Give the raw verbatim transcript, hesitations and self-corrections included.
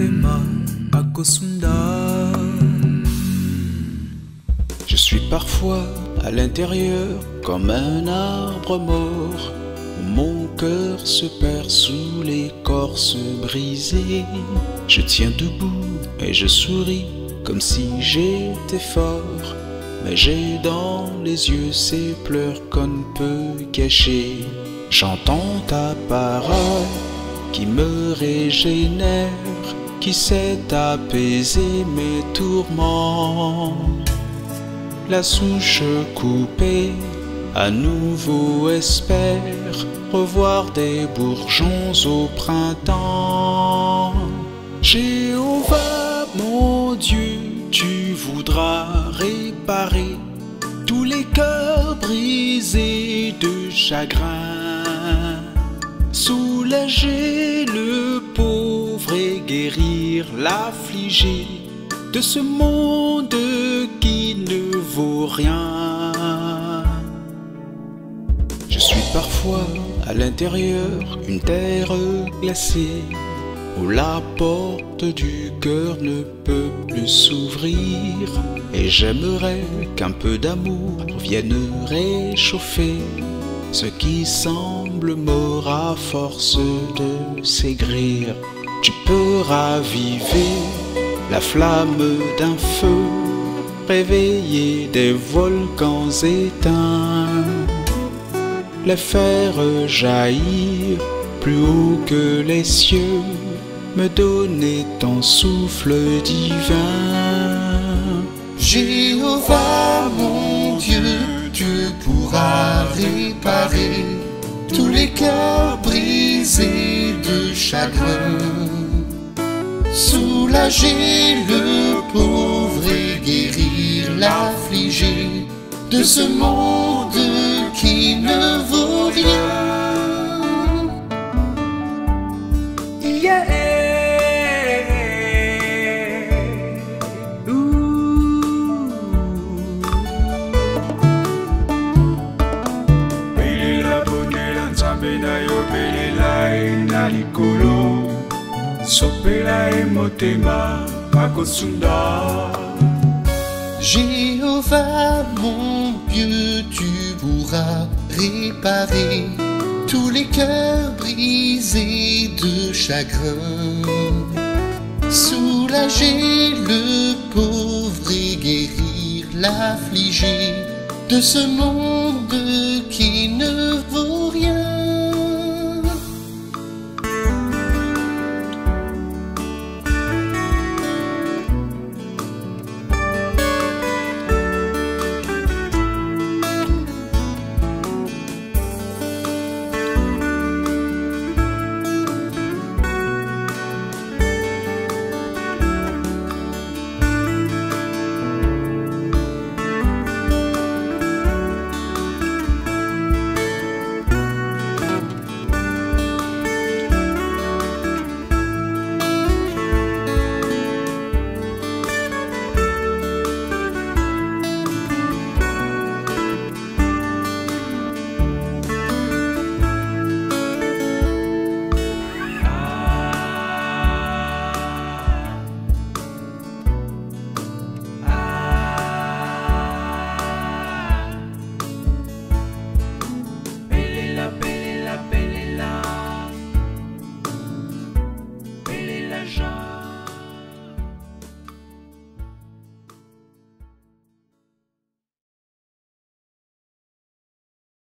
motema akosunda. Je suis parfois à l'intérieur comme un arbre mort. Mon cœur se perd sous l'écorce brisée. Je tiens debout et je souris comme si j'étais fort. Mais j'ai dans les yeux ces pleurs qu'on ne peut cacher. J'entends ta parole qui me régénère, qui sait apaiser mes tourments. La souche coupée à nouveau espère revoir des bourgeons au printemps. Jéhovah, mon Dieu, tu voudras réparer tous les cœurs brisés de chagrin, soulager le pauvre et guérir l'affligé de ce monde qui ne vaut rien. Je suis parfois à l'intérieur une terre glacée où la porte du cœur ne peut plus s'ouvrir. Et j'aimerais qu'un peu d'amour vienne réchauffer ce qui semble mort à force de s'aigrir. Tu peux raviver la flamme d'un feu, réveiller des volcans éteints, les faire jaillir plus haut que les cieux, me donner ton souffle divin. Jéhovah, mon Dieu, tu pourras réparer tous les cœurs brisés de chagrin, soulager le pauvre et guérir l'affligé de ce monde qui ne vaut rien. Yeah. Ouh. Pele la bonela nzambena yo pelela ena likolo, sopela e motema akosunda. Jéhovah, mon Dieu, tu pourras réparer tous les cœurs brisés de chagrin, soulager le pauvre et guérir l'affligé de ce monde qui ne vaut rien.